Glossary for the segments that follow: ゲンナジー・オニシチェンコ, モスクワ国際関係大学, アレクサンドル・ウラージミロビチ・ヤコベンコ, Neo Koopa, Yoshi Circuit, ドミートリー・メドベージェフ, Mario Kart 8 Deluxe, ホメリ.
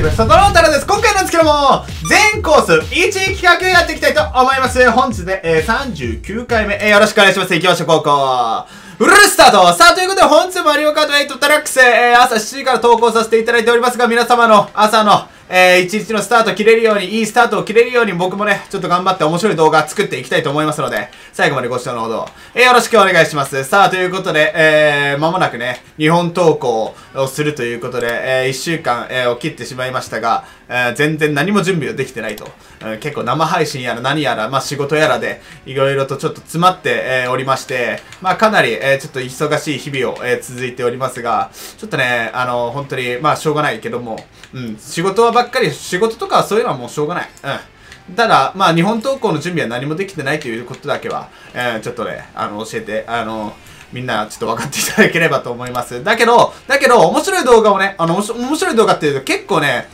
YouTube そこのたらです。今回なんですけども、全コース1企画やっていきたいと思います。本日で、39回目、よろしくお願いします。行きましょう、高校。フルスタートさあ、ということで、本日マリオカート8デラックス、朝7時から投稿させていただいておりますが、皆様の朝の、1日のスタート切れるように、いいスタートを切れるように、僕もね、ちょっと頑張って面白い動画作っていきたいと思いますので、最後までご視聴のほど、よろしくお願いします。さあ、ということで、まもなくね、日本投稿をするということで、1週間、を切ってしまいましたが、全然何も準備をできてないと。結構生配信やら何やら、まあ、仕事やらで、いろいろとちょっと詰まって、おりまして、まあ、かなり、ちょっと忙しい日々を、続いておりますが、ちょっとね、本当に、まあ、しょうがないけども、うん、仕事とかそういうのはもうしょうがない。うん。ただ、まあ、日本投稿の準備は何もできてないということだけは、ちょっとね、教えて、みんなちょっと分かっていただければと思います。だけど、面白い動画をね、面白い動画っていうと結構ね、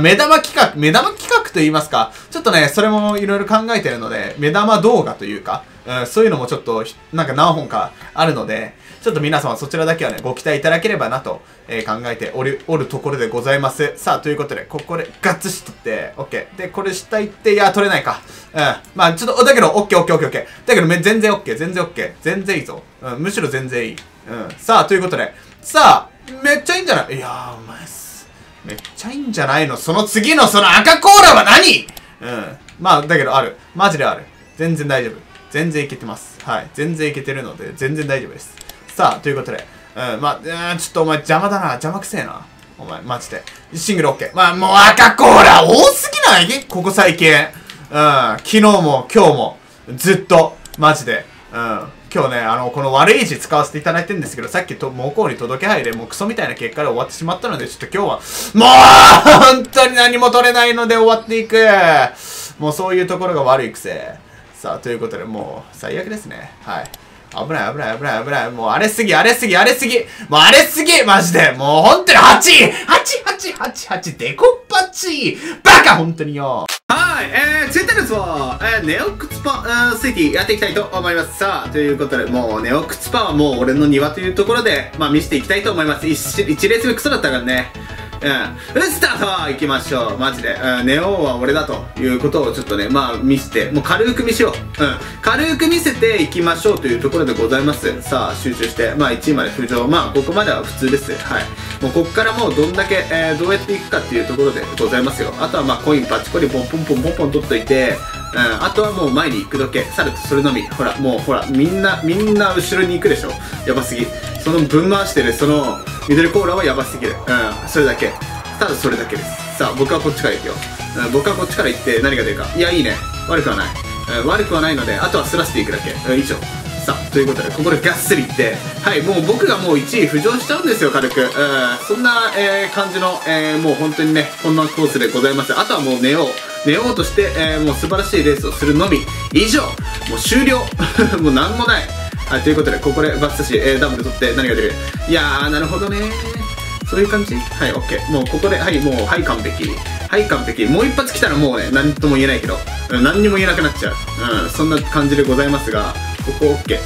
目玉企画と言いますか、ちょっとね、それもいろいろ考えてるので、目玉動画というか、そういうのもちょっと、なんか何本かあるので、ちょっと皆様そちらだけはね、ご期待いただければなと、考えておるところでございます。さあ、ということで、ここでガッツしとって、OK。で、これ下行って、いや、取れないか。うん。まあ、ちょっと、だけど、OK。だけど、全然 OK。全然いいぞ。うん、むしろ全然いい。うん。さあ、ということで、さあ、めっちゃいいんじゃない？いやー、うまいっす。めっちゃいいんじゃないの？その次のその赤コーラは何？うん。まあ、だけどある。マジである。全然大丈夫。全然いけてます。はい。全然いけてるので、全然大丈夫です。さあ、ということで。うん、まあ、ちょっとお前邪魔だな。邪魔くせえな。お前、マジで。シングル OK。まあ、もう赤コーラ多すぎない？ここ最近。昨日も今日もずっと、マジで。うん。今日ね、この悪い字使わせていただいてるんですけど、さっきと、もうこうに届け入れ、もうクソみたいな結果で終わってしまったので、ちょっと今日は、もう本当に何も取れないので終わっていく。もうそういうところが悪い癖。さあ、ということで、もう、最悪ですね。はい。危ない。もうあれすぎ。もうあれすぎマジで。もう本当に8デコパチバカ本当によ。はい、Twitter ですわ、ネオクツパ、スイティやっていきたいと思います。さあ、ということで、もうネオクツパはもう俺の庭というところで、まあ見せていきたいと思います。1レース目クソだったからね。うん。スタートいきましょう。マジで。うん。ネオは俺だということをちょっとね、まあ見せて、もう軽く見せよう。うん。軽く見せていきましょうというところでございます。さあ、集中して。まあ1位まで浮上。まあここまでは普通です。はい。もうこっからもうどんだけ、どうやっていくかっていうところでございますよ。あとはまあコインパチコリポンポン取っといて、うん。あとはもう前に行くだけ。さるとそれのみ。ほら、もうほら、みんな後ろに行くでしょ。やばすぎ。その分回してる、その、緑コーラはやばすぎる。うん。それだけ。ただそれだけです。さあ、僕はこっちから行くよ。うん、僕はこっちから行って何が出るか。いや、いいね。悪くはない。うん、悪くはないので、あとはスラしていくだけ。うん、以上。さあ、ということで、ここでガッスリ行って、はい、もう僕がもう1位浮上しちゃうんですよ、軽く。うん、そんな、感じの、もう本当にね、こんなコースでございます。あとはもう寝ようとして、もう素晴らしいレースをするのみ。以上。もう終了。もうなんもない。はい、ということで、ここでバツ刺し、ダブル取って何が出る？いやー、なるほどねー。そういう感じ？はい、オッケー。もうここで、はい、もう、はい、完璧。はい、完璧。もう一発来たらもうね、何とも言えないけど、何にも言えなくなっちゃう。うん、そんな感じでございますが、ここオッケ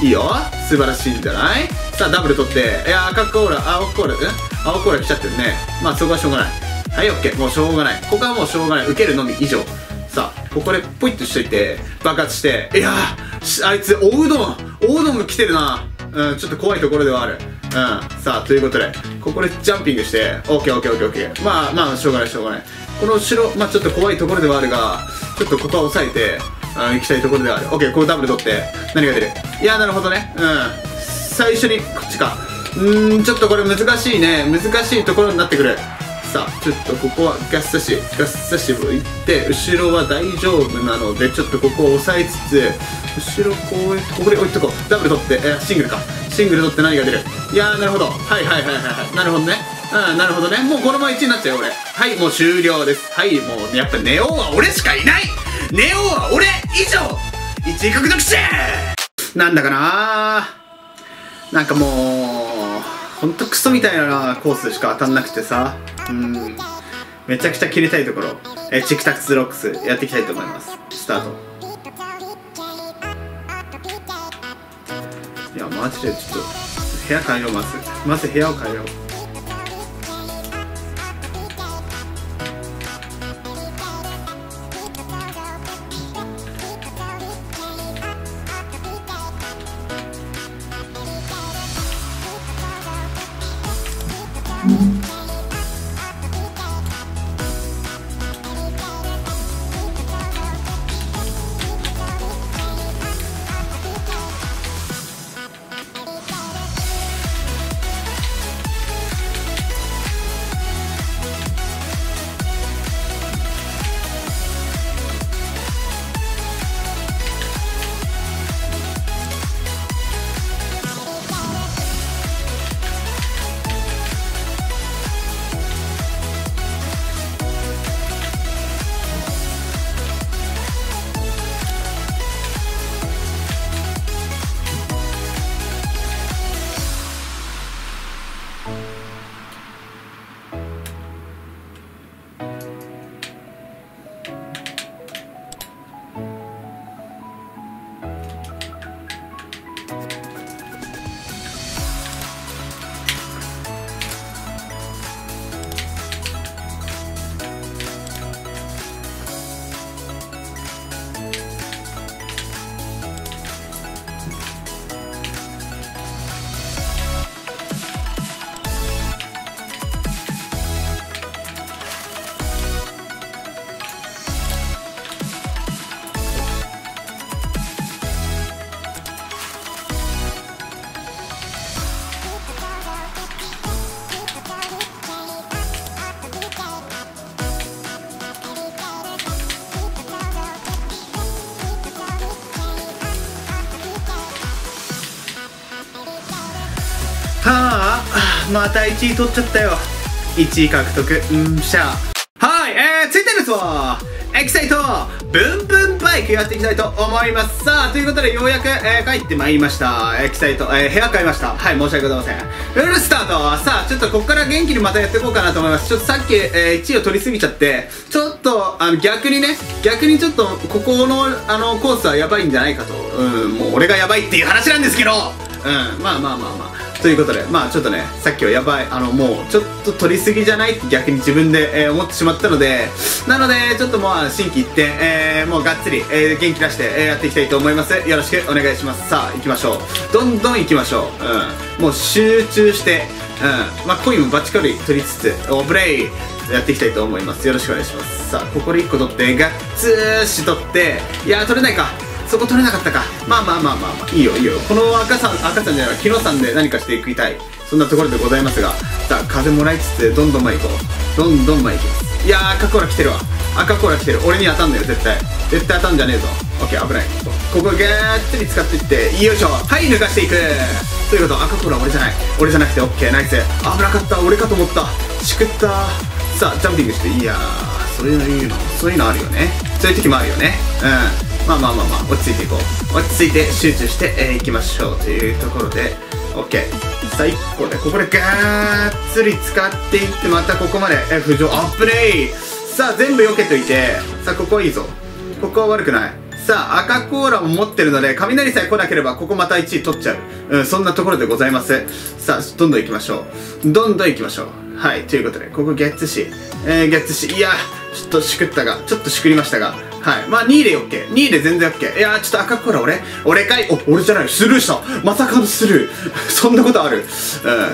ー。いいよ。素晴らしいんじゃない？さあ、ダブル取って、いやー、赤コーラ、青コーラ、青コーラ来ちゃってるね。まあ、そこはしょうがない。はい、オッケー。もうしょうがない。ここはもうしょうがない。受けるのみ以上。さあ、ここでポイッとしといて、爆発して、いやー、あいつ、おうどんが来てるな。うん、ちょっと怖いところではある。うん。さあ、ということで、ここでジャンピングして、オッケー。まあ、しょうがない。この後ろ、まあちょっと怖いところではあるが、ちょっとここは抑えて、行きたいところではある。オッケー、こうダブル取って、何が出る？いやー、なるほどね。うん。最初に、こっちか。ちょっとこれ難しいね。難しいところになってくる。さあ、ちょっとここはガッサシをいって、後ろは大丈夫なので、ちょっとここを押さえつつ、後ろこうやって、ここで置いとこう。ダブル取って、シングルか。シングル取って何が出る？いやー、なるほど。はい。なるほどね。うん、なるほどね。もうこのまま1位になっちゃうよ、俺。はい、もう終了です。はい、もう、やっぱネオは俺しかいない！ネオは俺以上！ 1 位獲得してー！なんだかなー。なんかもう、ほんとクソみたいなコースしか当たんなくてさ。うん、めちゃくちゃ切りたいところ、チクタクスロックスやっていきたいと思います。スタート。いやマジでちょっと部屋変えよう。まず部屋を変えよう。はあ、また1位取っちゃったよ。1位獲得、しゃあ。はい、ついてですわー。エキサイトブンブンバイクやっていきたいと思います。さあ、ということでようやく、帰ってまいりました。エキサイト、部屋買いました。はい、申し訳ございません。ルールスタート。さあ、ちょっとここから元気にまたやっていこうかなと思います。ちょっとさっき、1位を取りすぎちゃって、ちょっと、逆にちょっと、ここの、コースはやばいんじゃないかと。もう俺がやばいっていう話なんですけど、まあ。ということで、まあちょっとね、さっきはやばい、もうちょっと取りすぎじゃないって逆に自分で、思ってしまったので、なので、ちょっとまあ心機一転、もうがっつり、元気出して、やっていきたいと思います。よろしくお願いします。さあ、行きましょう。どんどん行きましょう。もう集中して、まあコインもバチカル取りつつ、オブレイやっていきたいと思います。よろしくお願いします。さあ、ここで1個取って、ガッツーし取って、いやー取れないか。そこ取れなかったか。まあ、いいよいいよ。この赤さんじゃない、木野さんで何かしていきたい。そんなところでございますが、さあ、風もらいつつ、どんどん前行こう。どんどん前行きます。いやー、赤コーラ来てるわ。赤コーラ来てる。俺に当たんだよ、絶対。絶対当たんじゃねえぞ。オッケー、危ない。ここガーッつり使っていって、よいしょ。はい、抜かしていく。ということは、赤コーラ俺じゃない。俺じゃなくて、オッケー、ナイス。危なかった、俺かと思った。しくった。さあ、ジャンピングして、いやー、そういうのあるよね。そういう時もあるよね。まあ、落ち着いていこう。落ち着いて集中して、いきましょうというところで、OK。さあ、1個で、ここでガーッツリ使っていって、またここまで、浮上、アップレイ。さあ、全部避けといて、さあ、ここはいいぞ。ここは悪くない。さあ、赤コーラも持ってるので、雷さえ来なければ、ここまた1位取っちゃう。そんなところでございます。さあ、どんどん行きましょう。どんどん行きましょう。はい、ということで、ここゲッツし、いや、ちょっとしくったが、ちょっとしくりましたが、はい。まあ、2位で OK。2位で全然 OK。いやー、ちょっと赤コーラ俺かい。俺じゃない。スルーした。まさかのスルー。そんなことある。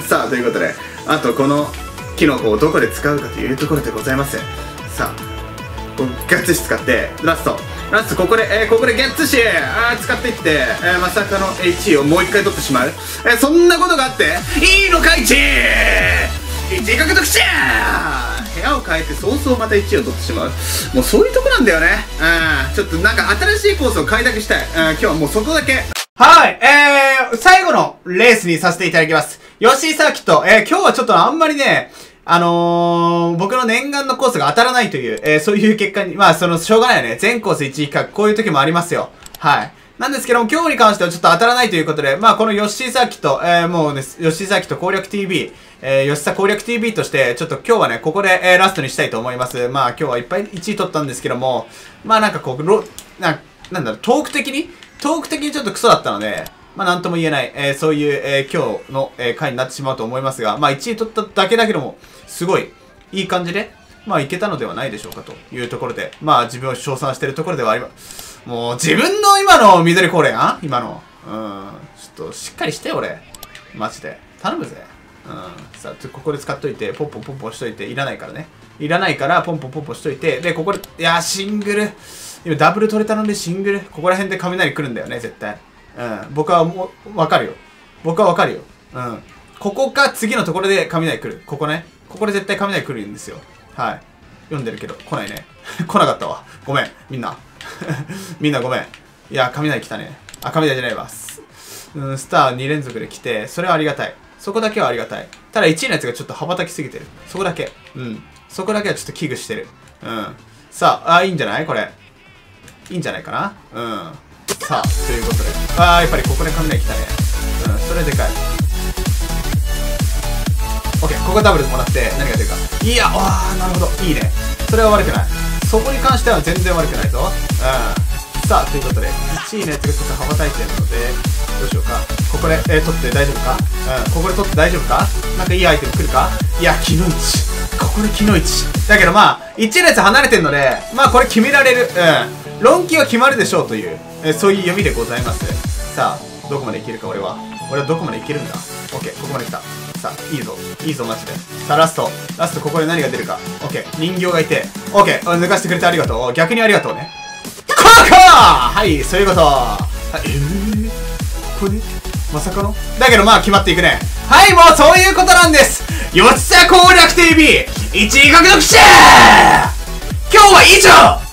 さあ、ということで、あとこのキノコをどこで使うかというところでございます。さあ、こうガッツシ使って、ラスト、ここでゲッツシ使っていって、まさかの1位をもう一回取ってしまう。そんなことがあって、いいのか、1位獲得しゃー部屋を変えて早々また1位を取ってしまう。もうそういうとこなんだよね。ちょっとなんか新しいコースを開拓したい。今日はもうそこだけ。はい、最後のレースにさせていただきます。ヨッシーサーキット。今日はちょっとあんまりね、僕の念願のコースが当たらないという、そういう結果に、まあしょうがないよね。全コース1位以下、こういう時もありますよ。はい。なんですけども、今日に関してはちょっと当たらないということで、まあこのヨッシーサーキット、もうね、ヨッシーサーキット攻略 TV、ヨッシサ攻略 TV として、ちょっと今日はね、ここで、ラストにしたいと思います。まあ今日はいっぱい1位取ったんですけども、まあなんかこう、トーク的にちょっとクソだったので、まあなんとも言えない、そういう、今日の、回になってしまうと思いますが、まあ1位取っただけだけども、すごい、いい感じで、まあいけたのではないでしょうかというところで、まあ自分を称賛しているところではあります。もう自分の今の緑コーレやん今の。ちょっとしっかりして俺。マジで。頼むぜ。さあ、ここで使っといて、ポンポンポンポンしといて、いらないからね。いらないから、ポンポンポンポンしといて、で、ここで、いやー、シングル。今、ダブル取れたので、シングル。ここら辺で雷来るんだよね、絶対。うん、僕はもう、わかるよ。僕はわかるよ。うん。ここか、次のところで雷来る。ここね。ここで絶対雷来るんですよ。はい。読んでるけど、来ないね。来なかったわ。ごめん、みんな。みんなごめん。いや、雷来たね。あ、雷じゃないわ。うん、スター2連続で来て、それはありがたい。そこだけはありがたい。ただ1位のやつがちょっと羽ばたきすぎてる。そこだけ。うん。そこだけはちょっと危惧してる。うん。さあ、あ、いいんじゃないこれ。いいんじゃないかな。うん。さあ、ということで。あー、やっぱりここで雷来たね。うん、それでかい。OK、ここダブルもらって、何が出るか。いや、あー、なるほど。いいね。それは悪くない。そこに関しては全然悪くないぞ。うん。さあ、ということで、1位のやつがちょっと羽ばたいてるので、どうしようか。ここで、取って大丈夫か、うん、ここで取って大丈夫か、なんかいいアイテム来るか、いや、昨日一。ここで昨日一。だけどまあ、1列離れてんので、まあこれ決められる。うん。論機は決まるでしょうという、そういう読みでございます。さあ、どこまでいけるか俺は。俺はどこまでいけるんだ。オッケー、ここまで来た。さあ、いいぞ。いいぞ、マジで。さあ、ラスト。ラスト、ここで何が出るか。オッケー、人形がいて。オッケー、抜かしてくれてありがとう。逆にありがとうね。ここはい、そういうこと。はい、これまさかのだけどまあ決まっていくね。はい、もうそういうことなんです。吉田攻略 TV1 位獲得者、今日は以上。